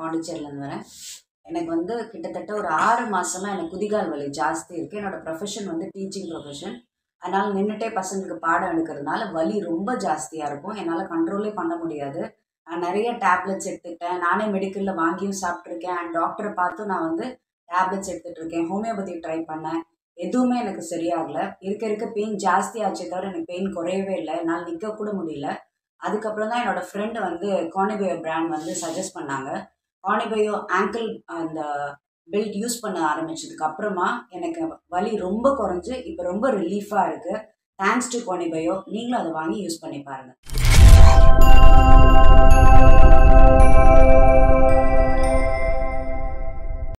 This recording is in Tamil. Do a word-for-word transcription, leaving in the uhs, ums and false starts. பாண்டிச்சேரியில இருந்து வரேன். எனக்கு வந்து கிட்டத்தட்ட ஒரு ஆறு மாசமா எனக்கு குதிகால் வலி ஜாஸ்தி இருக்கு. என்னோட ப்ரொஃபஷன் வந்து டீச்சிங் ப்ரொஃபஷன், அதனால நின்றுட்டே பசங்களுக்கு பாடம் எடுக்கிறதுனால வலி ரொம்ப ஜாஸ்தியா இருக்கும். என்னால் கண்ட்ரோலே பண்ண முடியாது. நான் நிறைய டேப்லெட்ஸ் எடுத்துக்கிட்டேன், நானே மெடிக்கலில் வாங்கியும் சாப்பிட்ருக்கேன். அண்ட் டாக்டரை பார்த்தும் நான் வந்து டேப்லெட்ஸ் எடுத்துகிட்டு இருக்கேன், ஹோமியோபதி ட்ரை பண்ணேன், எதுவுமே எனக்கு சரியாகலை. இருக்க இருக்க பெயின் ஜாஸ்தி ஆச்சு, தவிர எனக்கு பெயின் குறையவே இல்லை, என்னால் நிற்கக்கூட முடியல. அதுக்கப்புறம் தான் என்னோடய ஃப்ரெண்டு வந்து கானிபயோ பிராண்ட் வந்து சஜஸ்ட் பண்ணாங்க. கானிபயோ ஆங்கிள் அந்த பெல்ட் யூஸ் பண்ண ஆரம்பித்ததுக்கு அப்புறமா எனக்கு வலி ரொம்ப குறைஞ்சி இப்போ ரொம்ப ரிலீஃபாக இருக்குது. தேங்க்ஸ் டு கானிபயோ. நீங்களும் அதை வாங்கி யூஸ் பண்ணி பாருங்கள்.